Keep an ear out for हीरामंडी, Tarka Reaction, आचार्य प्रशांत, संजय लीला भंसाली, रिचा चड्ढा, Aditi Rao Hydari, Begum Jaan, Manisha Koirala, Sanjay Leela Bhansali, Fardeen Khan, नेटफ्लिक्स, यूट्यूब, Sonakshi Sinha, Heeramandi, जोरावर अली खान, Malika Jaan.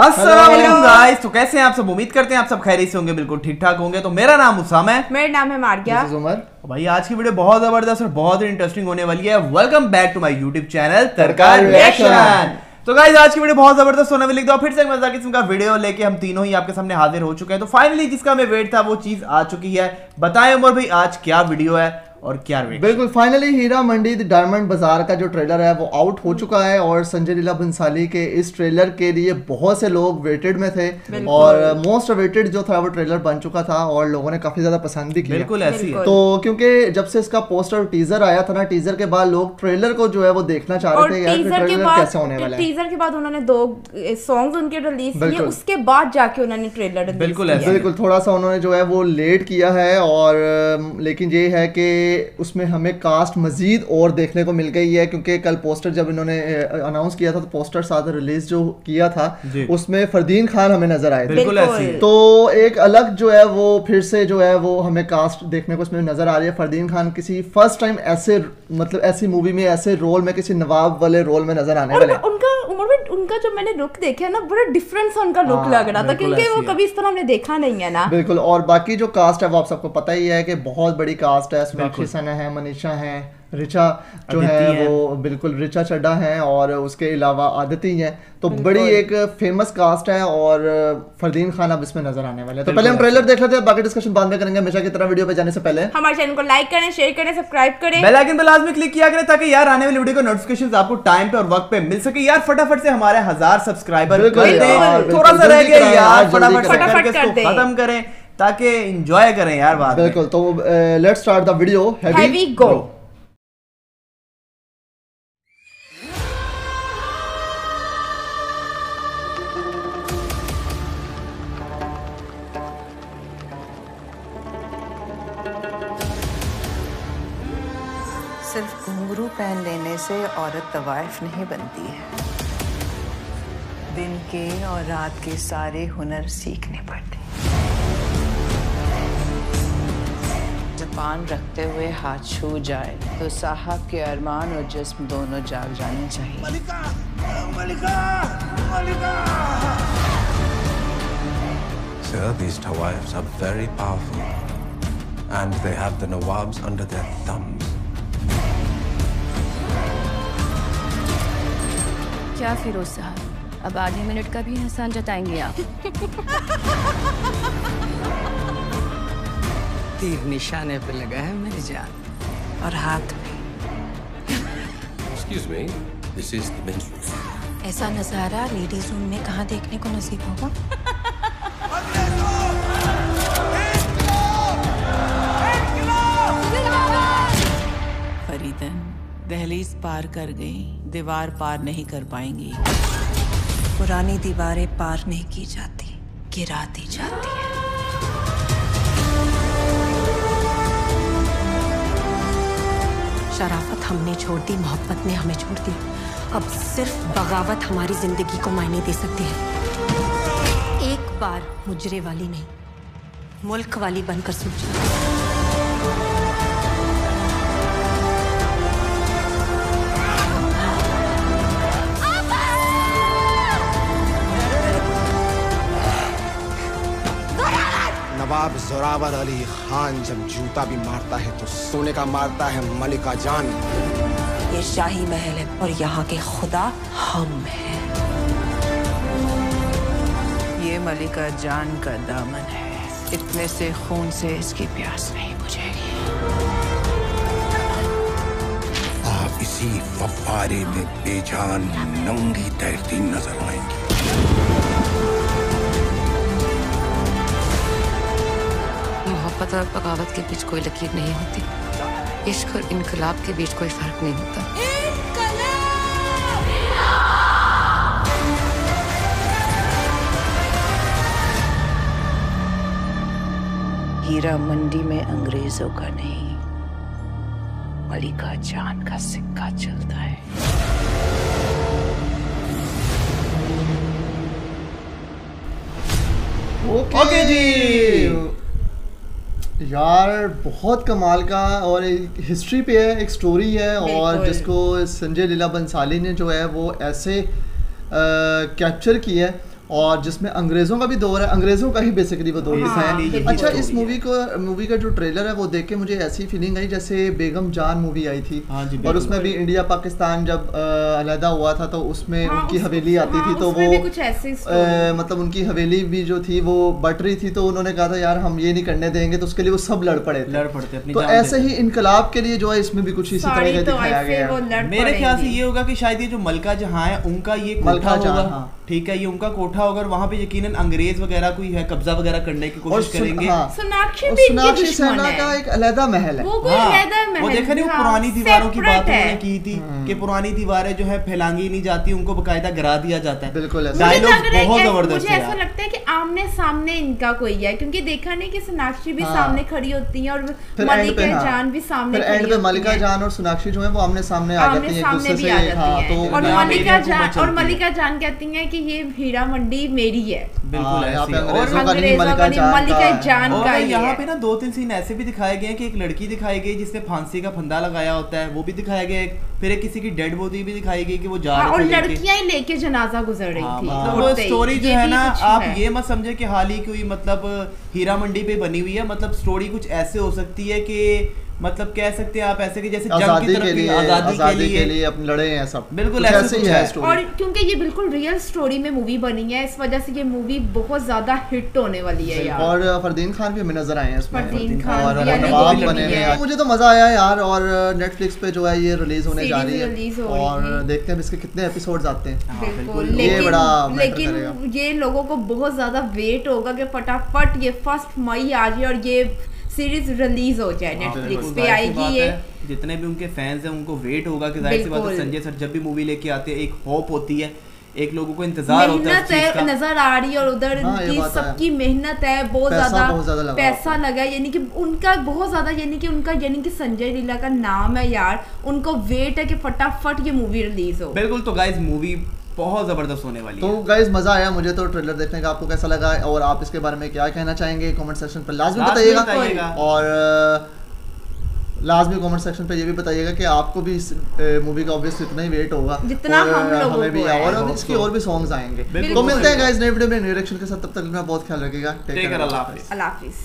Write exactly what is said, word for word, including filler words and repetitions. अस्सलाम वालेकुम गाइस। तो कैसे हैं आप सब? उम्मीद करते हैं आप सब खैरियत से होंगे, बिल्कुल ठीक ठाक होंगे। तो मेरा नाम उसाम है। मेरा नाम है मारिया। भाई आज की वीडियो बहुत जबरदस्त और बहुत इंटरेस्टिंग होने वाली है। Welcome back to my यूट्यूब channel तरकार reaction. तो गाइस आज की वीडियो बहुत जबरदस्त होने वाली है। फिर से एक मजेदार किस्म का वीडियो लेके हम तीनों ही आपके सामने हाजिर हो चुके हैं। तो फाइनली जिसका हमें वेट था वो चीज आ चुकी है। बताएं उमर भाई आज क्या वीडियो है और क्या रेट? बिल्कुल फाइनली हीरामंडी द डायमंड बाजार का जो ट्रेलर है वो आउट हो चुका है और संजय लीला भंसाली के इस ट्रेलर के लिए बहुत से लोग वेटेड में थे और मोस्ट अवेटेड जो था वो ट्रेलर बन चुका था और लोगों ने काफी ज्यादा पसंद भी किया। बिल्कुल ऐसी है। तो क्योंकि जब से इसका पोस्टर और टीजर आया था ना, टीजर के बाद लोग ट्रेलर को जो है वो देखना चाह रहे थे यार ट्रेलर कैसे होने वाला है। टीजर के बाद उन्होंने दो सॉन्ग्स उनके रिलीज किए, उसके बाद जाके उन्होंने ट्रेलर। बिल्कुल बिल्कुल थोड़ा सा उन्होंने जो है वो लेट किया है और लेकिन ये है कि उसमें हमें कास्ट मजीद और देखने को मिल गई है। क्योंकि कल पोस्टर जब इन्होंने अनाउंस किया था तो पोस्टर साथ रिलीज जो किया था उसमें फरदीन खान हमें नजर आए थे। बिल्कुल ऐसी। तो एक अलग जो है वो फिर से जो है वो हमें कास्ट देखने को उसमें नजर आ रही है। फरदीन खान किसी फर्स्ट टाइम ऐसे मतलब ऐसी मूवी में ऐसे रोल में किसी नवाब वाले रोल में नजर आने वाले। उनका उनका जो मैंने लुक देखा ना बड़ा डिफरेंस उनका लुक लग रहा था क्योंकि वो कभी इस तरह हमने देखा नहीं है ना। बिल्कुल। और बाकी जो कास्ट है वो आप सबको पता ही है कि बहुत बड़ी कास्ट है। सोनाक्षी सिन्हा है, मनीषा है, रिचा जो है वो बिल्कुल रिचा चड्ढा हैं और उसके अलावा आदिति हैं। तो बड़ी एक फेमस कास्ट है और फरदीन खान अब इसमें नजर आने वाले हैं। तो पहले हम ट्रेलर देख लेते हैं, बाकी डिस्कशन बाद में करेंगे। हमेशा की तरह वीडियो पे जाने से पहले हमारे चैनल को लाइक करें, शेयर करें, सब्सक्राइब करें, बेल आइकन पे लाजमी क्लिक किया करें ताकि यार आने वाली वीडियो का नोटिफिकेशन आपको टाइम पे और वक्त पे मिल सके। यार फटाफट से हमारे हजार सब्सक्राइबर थोड़ा सा रह गया यार, फटाफट से खत्म करें ताकि एंजॉय करें यार बात। बिल्कुल। तो लेट्स स्टार्ट द वीडियो। हैवी गो। सिर्फ घुंघरू पहन लेने से औरत तवाइफ नहीं बनती है, दिन के और रात के सारे हुनर सीखने पड़ते। जापान रखते हुए हाथ छू जाए तो साहब के अरमान और जिस्म दोनों जाग जाने चाहिए। मलिका, मलिका, मलिका। Sir, these tawaifs are very powerful and they have the nawabs under their thumbs. क्या फिरोज साहब अब आधे मिनट का भी एहसान जताएंगे आप? तीर निशाने पे लगा है मेरी जान और हाथ पे। Excuse me, this is the men's room. ऐसा नजारा लेडीज रूम में कहाँ देखने को नसीब होगा? फरीदन दहलीज पार कर गई, दीवार पार नहीं कर पाएंगी। पुरानी दीवारें पार नहीं की जाती, गिरा दी जाती है। शराफत हमने छोड़ दी, मोहब्बत ने हमें छोड़ दी, अब सिर्फ बगावत हमारी जिंदगी को मायने दे सकती है। एक बार मुजरे वाली नहीं मुल्क वाली बनकर सोचो। नवाब जोरावर अली खान जब जूता भी मारता है तो सोने का मारता है। मलिका जान। ये शाही महल है और यहाँ के खुदा हम हैं। ये मलिका जान का दामन है, इतने से खून से इसकी प्यास नहीं बुझेगी। आप इसी फव्वारे में बेजान नंगी तैरती नजर आएंगी। मोहब्बत और बगावत के बीच कोई लकीर नहीं होती, इश्क और इनकलाब के बीच कोई फर्क नहीं होता। हीरा मंडी में अंग्रेजों का नहीं मलिका जान का सिक्का चलता है। Okay okay. okay, जी यार बहुत कमाल का और एक हिस्ट्री पे है, एक स्टोरी है और जिसको संजय लीला भंसाली ने जो है वो ऐसे कैप्चर किया है और जिसमें अंग्रेज़ों का भी दौर है, अंग्रेज़ों का ही बेसिकली वो दौर दिखाया है। अच्छा, इस मूवी को मूवी का जो ट्रेलर है वो देख के मुझे ऐसी फीलिंग आई जैसे बेगम जान मूवी आई थी, और उसमें भी इंडिया पाकिस्तान जब अलहदा हुआ था तो उसमें उनकी हवेली आती थी, तो वो मतलब उनकी हवेली भी जो थी वो बट रही थी, तो उन्होंने कहा था यार हम ये नहीं करने देंगे, तो उसके लिए वो सब लड़ पड़े लड़ पड़ते। तो ऐसे ही इनकलाब के लिए जो है इसमें भी कुछ इसी तरह का दिखाया गया। मेरे ख्याल से ये होगा कि शायद ये जो मलिका जहाँ है उनका ये मलिका जहाँ ठीक है ये उनका कोठा होगा, और वहाँ पे यकीनन अंग्रेज वगैरह कोई है कब्जा वगैरह करने की कोशिश करेंगे। सोनाक्षी भी इनकी दुश्मन है, का एक अलहदा महल है वो, कोई अलहदा महल वो देखा नहीं, वो पुरानी दीवारों की बात उन्होंने की थी कि पुरानी दीवारें जो है फैलांगी नहीं जाती, उनको बकायदा गिरा दिया जाता है। बिल्कुल डायलॉग बहुत जबरदस्त है, मुझे ऐसा लगता है कि आमने सामने इनका कोई है, क्योंकि देखा नहीं कि सोनाक्षी भी सामने खड़ी होती है और मलिका जान भी सामने, एंड पे मलिका जान और सोनाक्षी जो है वो आमने सामने आ जाती है एक दूसरे से, और मलिका जान और मलिका जान कहती है कि ये हीरामंडी मेरी है। बिल्कुल ऐसी और मलिका जान का ही है। यहाँ पे ना दो तीन सीन ऐसे भी दिखाए गए हैं कि एक लड़की दिखाई गई जिसने फांसी का फंदा लगाया होता है वो भी दिखाया गया, फिर किसी की डेड बॉडी भी दिखाई गई कि वो जा रही है और लड़कियां ही लेके जनाजा गुजर रही थी। मतलब वो स्टोरी जो है ना आप ये मत समझे कि हाल ही कोई मतलब हीरामंडी पे बनी हुई है, मतलब स्टोरी कुछ ऐसे हो सकती है कि मतलब कह सकते हैं आप ऐसे कि जैसे जंग की तरफ के लिए आजादी के लिए, के लिए अपने लड़े हैं सब, बिल्कुल ऐसे ही है स्टोरी। और क्योंकि ये बिल्कुल रियल स्टोरी में मूवी बनी है इस वजह से ये मूवी बहुत ज्यादा हिट होने वाली है यार। और फरदीन खान भी हमें नजर आए हैं इसमें, मुझे तो मजा आया यार। और नेटफ्लिक्स पे जो है ये रिलीज होने जा रही है और देखते हैं इसके कितने एपिसोड्स आते हैं, लेकिन ये लोगों को बहुत ज्यादा वेट होगा कि फटाफट ये फर्स्ट मई आ जाए और ये सीरीज रिलीज हो जाए नेटफ्लिक्स पे आएगी ये। जितने भी उनके फैंस हैं उनको वेट होगा कि जाहिर सी बात है संजय सर जब भी मूवी लेके आते हैं एक होप होती है, एक लोगों को इंतजार होता है, मेहनत नजर आ रही है और उधर इनकी सबकी मेहनत है, बहुत ज्यादा पैसा लगा, यानी कि उनका बहुत ज्यादा यानी कि उनका यानी कि संजय लीला का नाम है यार, उनको वेट है कि फटाफट ये मूवी रिलीज हो। बिल्कुल, तो गाइज मूवी बहुत ज़बरदस्त होने वाली है। तो गाइज मज़ा आया मुझे तो ट्रेलर देखने का, आपको कैसा लगा और आप इसके बारे में क्या कहना चाहेंगे कमेंट सेक्शन पर लाजमी बताइएगा, और लाजमी कमेंट सेक्शन पे ये भी बताइएगा कि आपको भी इस मूवी का ऑब्वियसली इतना ही वेट होगा जितना हम लोगों को भी, और अब इसके और भी सॉन्ग्स आएंगे। तो मिलते हैं गाइज नए वीडियो में नए रिएक्शन के साथ, तब तक अपना बहुत ख्याल रखिएगा। टेक केयर, अल्लाह हाफिज़।